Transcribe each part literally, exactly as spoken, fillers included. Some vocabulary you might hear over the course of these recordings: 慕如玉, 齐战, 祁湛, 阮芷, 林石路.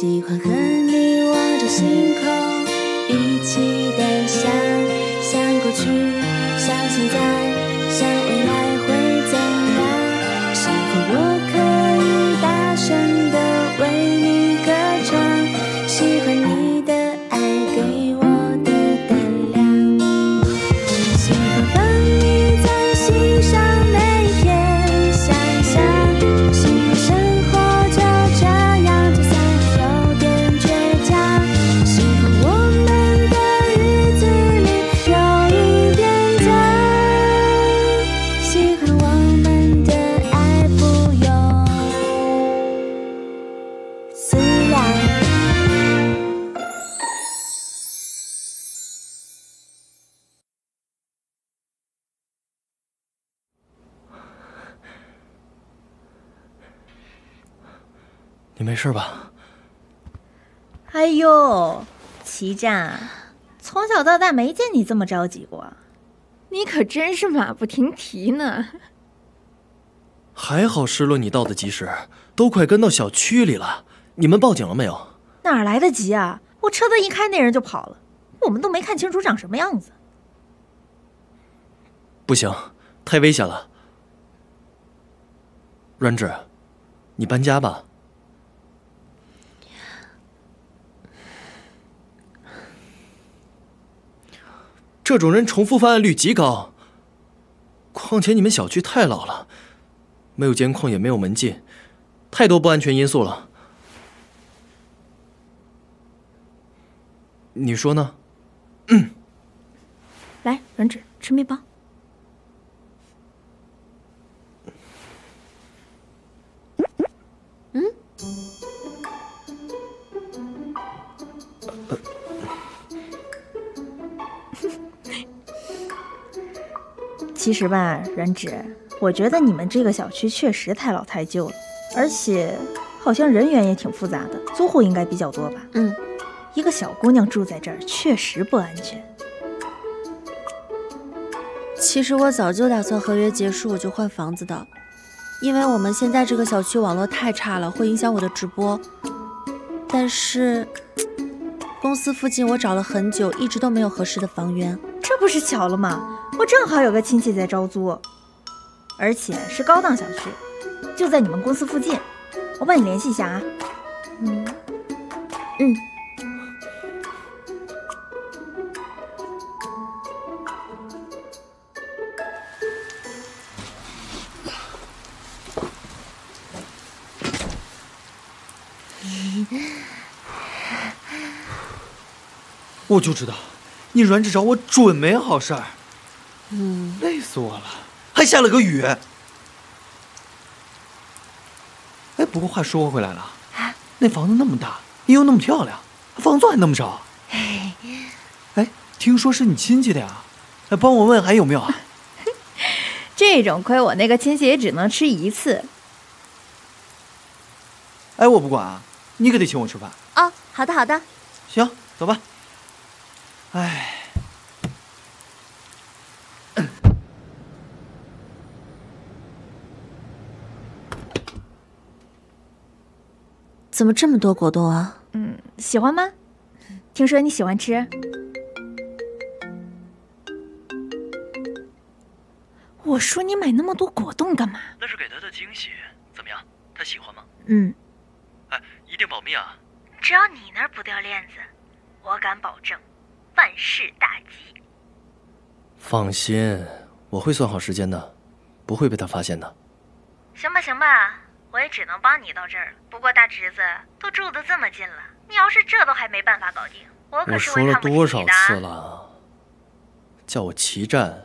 喜欢和你望着星空，一起单向，向过去，向现在，向未来会怎样？是否我可以大声地为你歌唱？喜欢你的爱给我的胆量，喜欢和你在心上每一天想象，喜欢生活。 你没事吧？哎呦，齐战，从小到大没见你这么着急过，你可真是马不停蹄呢。还好失落你到的及时，都快跟到小区里了。你们报警了没有？哪来得及啊！我车子一开，那人就跑了，我们都没看清楚长什么样子。不行，太危险了。阮芷，你搬家吧。 这种人重复犯案率极高。况且你们小区太老了，没有监控也没有门禁，太多不安全因素了。你说呢？嗯、来，阮芷，吃面包。嗯。呃 其实吧，阮芷，我觉得你们这个小区确实太老太旧了，而且好像人员也挺复杂的，租户应该比较多吧？嗯，一个小姑娘住在这儿确实不安全。其实我早就打算合约结束我就换房子的，因为我们现在这个小区网络太差了，会影响我的直播。但是公司附近我找了很久，一直都没有合适的房源。这不是巧了吗？ 我正好有个亲戚在招租，而且是高档小区，就在你们公司附近。我帮你联系一下啊。嗯嗯。我就知道，你阮芷找我准没好事儿。 嗯，累死我了，还下了个雨。哎，不过话说回来了，啊、那房子那么大，又那么漂亮，房租还那么少。哎，哎，听说是你亲戚的呀，来帮我问还有没有啊？这种亏我那个亲戚也只能吃一次。哎，我不管啊，你可得请我吃饭。哦，好的好的。行，走吧。哎。 怎么这么多果冻啊？嗯，喜欢吗？听说你喜欢吃。我说你买那么多果冻干嘛？那是给他的惊喜，怎么样？他喜欢吗？嗯。哎，一定保密啊！只要你那儿不掉链子，我敢保证，万事大吉。放心，我会算好时间的，不会被他发现的。行吧，行吧。 我也只能帮你到这儿了。不过大侄子都住得这么近了，你要是这都还没办法搞定，我可是会看不起你的。我说了多少次了，叫我齐战。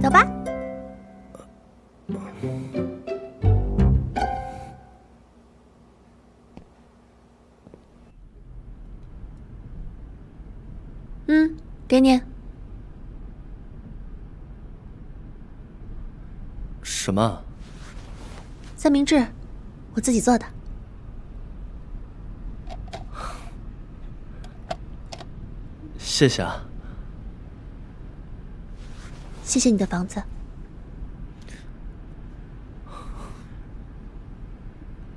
走吧。嗯，给你。什么？三明治，我自己做的。谢谢啊。谢谢你的房子。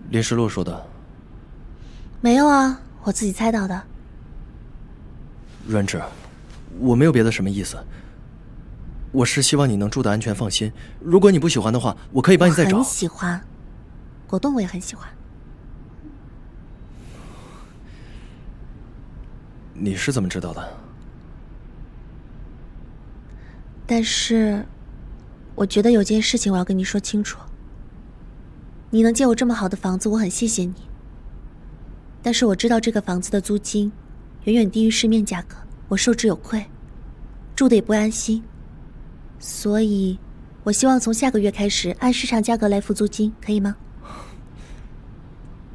林石路说的。没有啊，我自己猜到的。 阮芷，我没有别的什么意思，我是希望你能住的安全放心。如果你不喜欢的话，我可以帮你再找。我很喜欢，果冻我也很喜欢。你是怎么知道的？但是，我觉得有件事情我要跟你说清楚。你能借我这么好的房子，我很谢谢你。但是我知道这个房子的租金 远远低于市面价格，我受之有愧，住的也不安心，所以，我希望从下个月开始按市场价格来付租金，可以吗？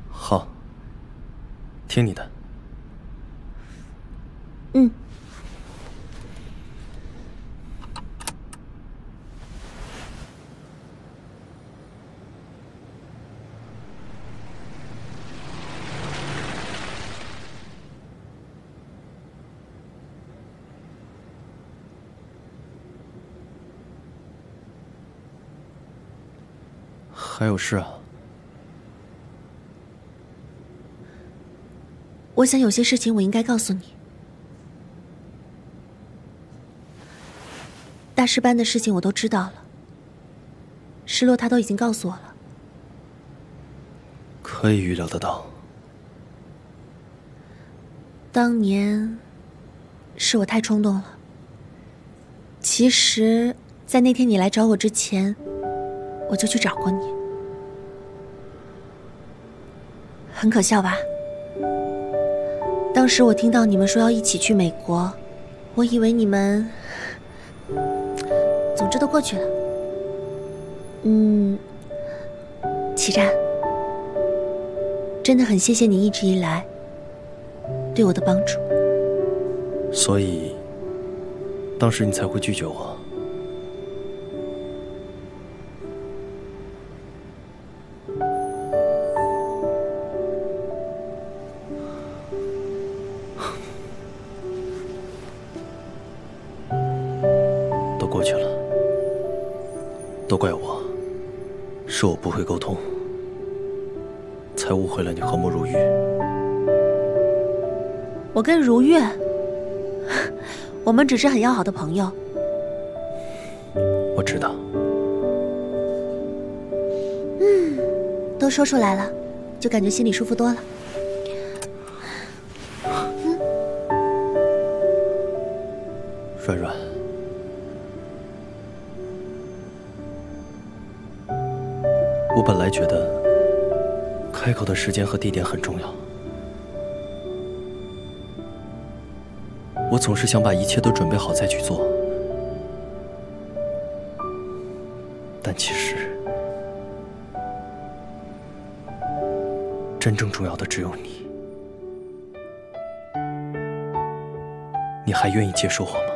好，听你的。嗯。还有事啊？我想有些事情我应该告诉你。大师班的事情我都知道了，石落他都已经告诉我了。可以预料得到，当年是我太冲动了。其实，在那天你来找我之前，我就去找过你。 很可笑吧？当时我听到你们说要一起去美国，我以为你们……总之都过去了。嗯，祁湛，真的很谢谢你一直以来对我的帮助。所以，当时你才会拒绝我。 都怪我，是我不会沟通，才误会了你和慕如玉。我跟如玉，我们只是很要好的朋友。我知道。嗯，都说出来了，就感觉心里舒服多了。 本来觉得开口的时间和地点很重要，我总是想把一切都准备好再去做，但其实真正重要的只有你。你还愿意接受我吗？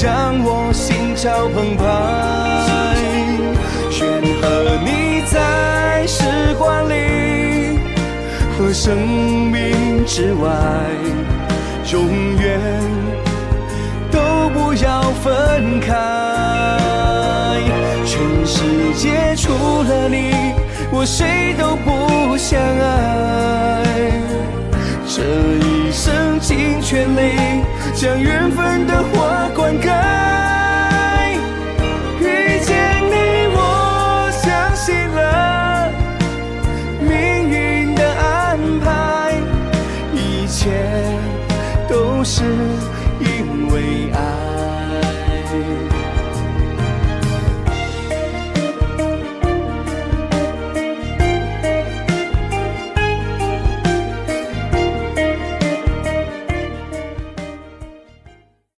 让我心潮澎湃，愿和你在时光里和生命之外，永远都不要分开。全世界除了你，我谁都不想爱。这一生尽全力，将缘分的火。